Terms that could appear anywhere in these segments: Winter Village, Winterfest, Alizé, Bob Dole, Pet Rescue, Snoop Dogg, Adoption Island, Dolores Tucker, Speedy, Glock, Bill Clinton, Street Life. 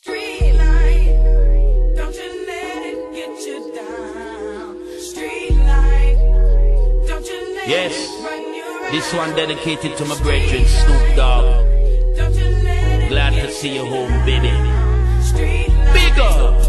Street light, don't you let it get you down. Street light, don't you let it run you right. This one dedicated to my brethren, Snoop Dogg. Glad to see you home, baby. Big up.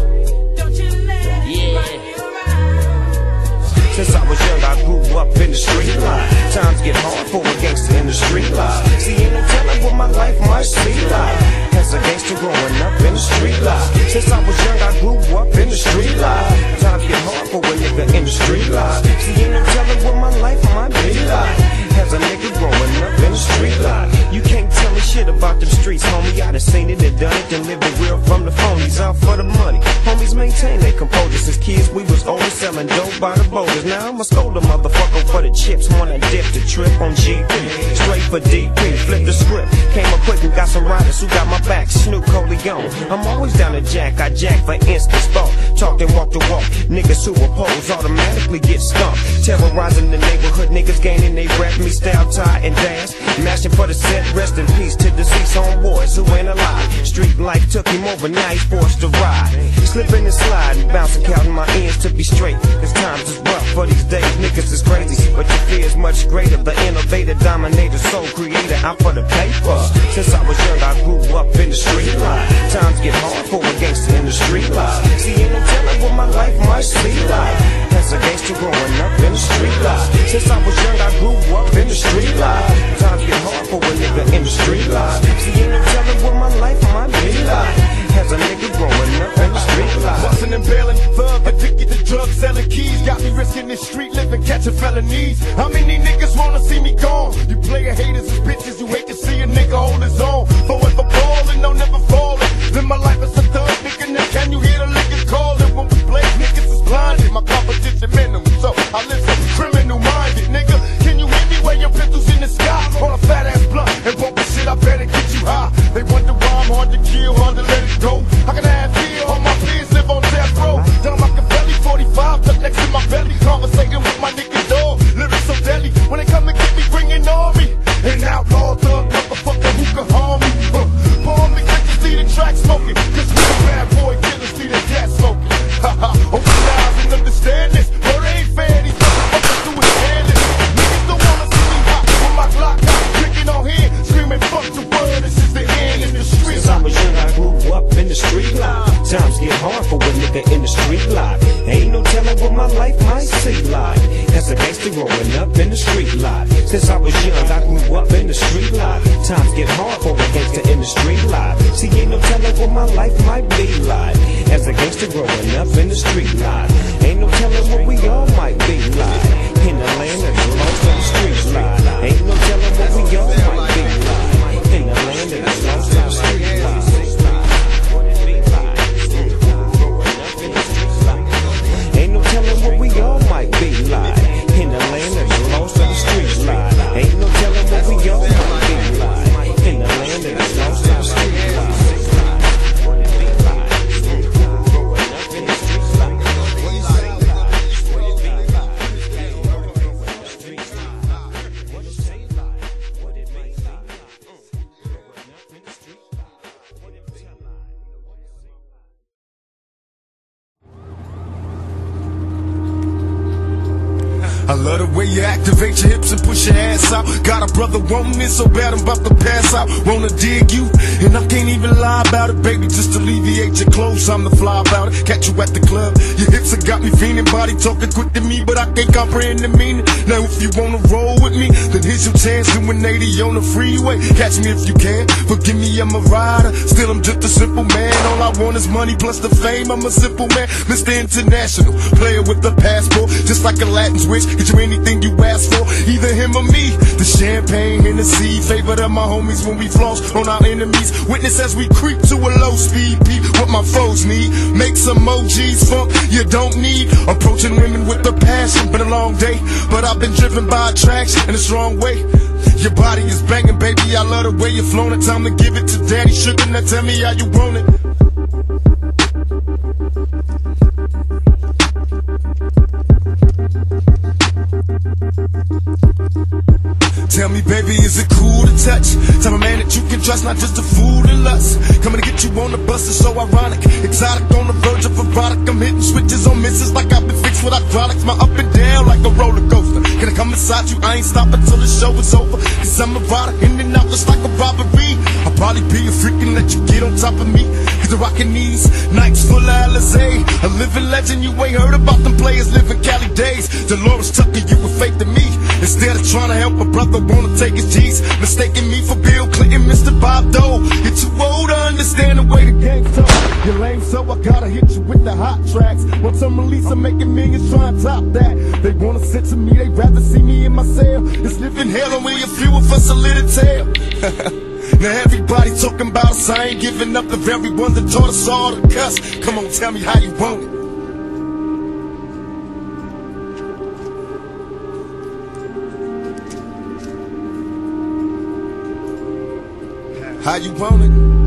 Since I was young, I grew up in the street life. Times get hard for a gangster in the street life. See, ain't no telling what my life might see like as a gangster growing up in the street life. Since I was young, I grew up in the street life. Times get hard for a nigga in the street life. See, ain't no telling what my life might be like as a nigga growing up in the street life. You can't tell me shit about them streets, homie. I done seen it and done it, and lived it real from the phonies, out for the money. Homies maintain their composure. Since kids, we was always selling dope by the boulders. Now I'm a scold a motherfucker for the chips. Wanna dip the trip on GP, straight for DP, flip the script. Came up quick and got some riders who got my back. Snoop Coleon, I'm always down to jack. I jack for instant sport. Talk and walk the walk. Niggas who oppose automatically get stumped. Terrorizing the neighborhood, niggas gaining they rap. Me style, tie, and dance. Mashing for the set. Rest in peace to deceased homeboys who ain't alive. Street life took him over, now he's forced to ride. Slipping and sliding, bouncing, counting my ends to be straight. Cause times is rough for these days, niggas is crazy. But your fear is much greater. The innovator, dominator, soul creator, out for the paper. Since I was young, I grew up in the street life. Times get hard for a gangster in the street life. See, ain't no telling what my life might see like as a gangster growing up in the street life. Since I was young, I grew up in the street life. Times get hard for a nigga in the street life. See, ain't no telling what my life might be like as a nigga growing up in the street life. Bustin' and bailin', thug, addicted to drugs, selling keys. Got me risking this street living, catching felonies. How many niggas wanna see me gone? You player haters and bitches, you hate to see a nigga hold his own. Forever ballin', no never fallin'. Live my life as a thug, nigga, now can you hear the liquor callin'? When we play, niggas is blinded, my competition minimum, so I live so criminal-minded, nigga. Can you hit me where your pistols in the sky? On a fat-ass blunt, and bump the shit, I better get you high. They wonder why I'm hard to kill, hard to let it go. How can I have fear? All my fears live on death row. Down my Cavelli, 45, tucked next to my belly. Conversating with my niggas, dog. Lyrics so deadly. When they come and get me, bring an army. An outlaw thug, motherfucker, who can harm me? Bomb me, I can see the track smoking. Cause we a bad boy killers, see the gas smoking. Haha, open your eyes and understand this. Murder ain't fair, these motherfuckers do it handless. Niggas don't wanna see me hot with my Glock out, kicking on here, screaming, fuck the world, this is the end in the street. Since I was young, I grew up in the street life. Times get hard for a nigga in the street life. Ain't no telling what my life might see like as a gangster growing up in the street life. Since I was young, I grew up in the street life. Times get hard for a gangster in the street life. See, ain't no telling what my life might be like as a gangster growing up in the street life. Ain't no telling what we all might be like in the land of the lost in the street life. Ain't no telling what we all might be like in the land of the lost in the street life. What we all might be like in the land of the lost in the street life. Ain't no telling what we all might be like in the land of the lost in the street life. I love the way you activate your hips and push your ass out. Got a brother wanting it so bad I'm about to pass out. Wanna dig you, and I can't even lie about it. Baby, just alleviate your clothes, I'm the fly about it. Catch you at the club, your hips have got me fiending. Body talking quick to me, but I can't comprehend the meaning. Now if you wanna roll with me, then here's your chance to 180 on the freeway. Catch me if you can, forgive me, I'm a rider. Still I'm just a simple man, all I want is money plus the fame. I'm a simple man, Mr. International. Player with a passport, just like a Latin switch. You anything you ask for, either him or me. The champagne in the sea, favorite of my homies when we floss on our enemies. Witness as we creep to a low speed peep. What my foes need, make some OGs funk you don't need. Approaching women with a passion, been a long day, but I've been driven by attraction in a strong way. Your body is banging, baby, I love the way you're flown it. Time to give it to daddy, sugar, now tell me how you want it. Tell me, baby, is it cool to touch? Tell a man that you can trust, not just a fool and lust. Coming to get you on the bus, This is so ironic, exotic on the verge of erotic. I'm hitting switches on misses like I've been fixed with hydraulics. My up and down like a roller coaster. Can I come inside you? I ain't stopping till the show is over. Cause I'm erotic, in and out just like a robbery. I'll probably be a freak and let you get on top of me. Cause the rockin' knees, nights full of Alizé. A living legend, you ain't heard about them players living Cali days. Dolores Tucker, you were fake to me. Instead of trying to help a brother, wanna take his G's. Mistaking me for Bill Clinton, Mr. Bob Dole. You're too old to understand the way the game's told. You're lame, so I gotta hit you with the hot tracks. Once I'm released, I'm making millions, try and top that. They wanna sit to me, they'd rather see me in my cell. It's living hell, and we a few of us a little tail. Now everybody talking about us, I ain't giving up. The very one that taught us all to cuss. Come on, tell me how you want it. How you want it?